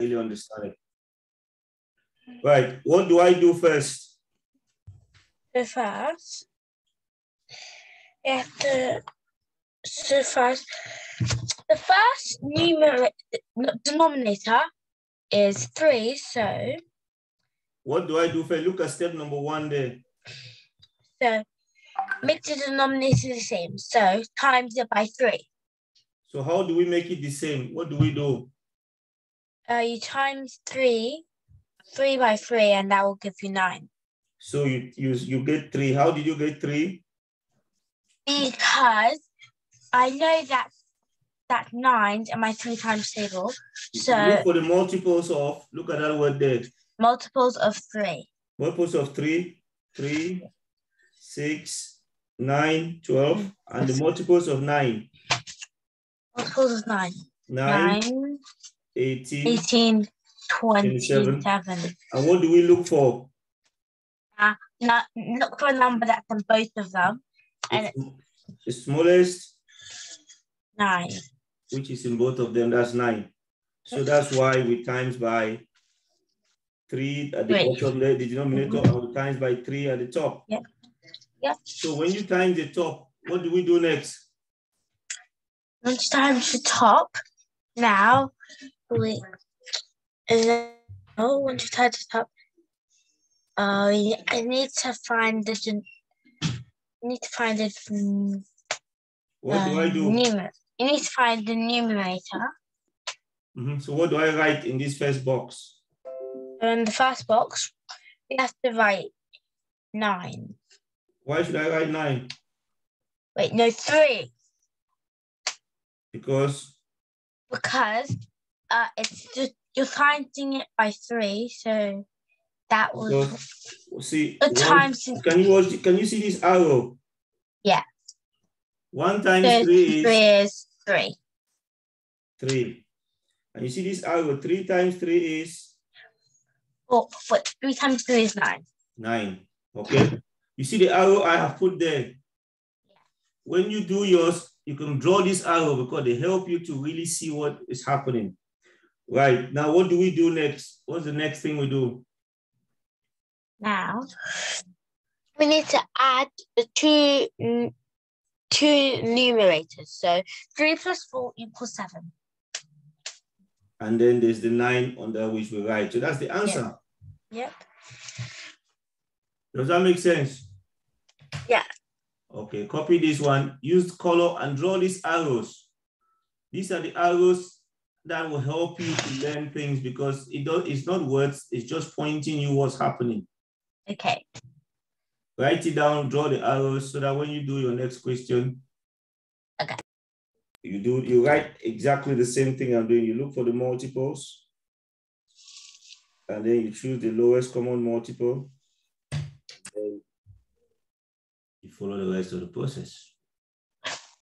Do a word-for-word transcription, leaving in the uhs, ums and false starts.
really understand it. Right, what do I do first? First, after so first, the first numerator, denominator is three, so. What do I do first? Look at step number one there. So, make the denominator the same, so times it by three. So how do we make it the same? What do we do? Uh, you times three, three by three, and that will give you nine. So you, you, you get three. How did you get three? Because I know that that nine in my three times table. So look for the multiples of, look at that word there. Multiples of three. Multiples of three, three, six, nine, twelve, and the multiples of nine. Multiples of nine. Nine, nine eighteen, eighteen, twenty-seven. twenty-seven. And what do we look for? Uh, no, look for a number that's in both of them. And the smallest? Nine. Which is in both of them, that's nine. So that's why we times by three at the Wait. bottom there, the denominator, mm-hmm. and times by three at the top. Yeah. Yeah. So when you times the top, what do we do next? Once times the top, now we and then, oh, once you times the top, uh, I need to find the need to find the. Um, what do I do? Numer you need to find the numerator. Mm-hmm. So what do I write in this first box? In the first box, we have to write nine. Why should I write nine? Wait, no, three. Because? Because uh, it's just, you're counting it by three, so that will see. The times. Can you watch? Can you see this arrow? Yeah. One times so three, three is, is three. Three, and you see this arrow. Three times three is. Oh, but three times three is nine. Nine. Okay. You see the arrow I have put there? When you do yours, you can draw this arrow because they help you to really see what is happening. Right. Now, what do we do next? What's the next thing we do? Now, we need to add the two, two numerators. So three plus four equals seven. And then there's the nine under which we write. So that's the answer. Yep. Yep. Does that make sense? Yeah. Okay, copy this one. Use color and draw these arrows. These are the arrows that will help you to learn things because it does, it's not words, it's just pointing you what's happening. Okay. Write it down, draw the arrows so that when you do your next question, okay. You do, you write exactly the same thing I'm doing. You look for the multiples, and then you choose the lowest common multiple, and you follow the rest of the process.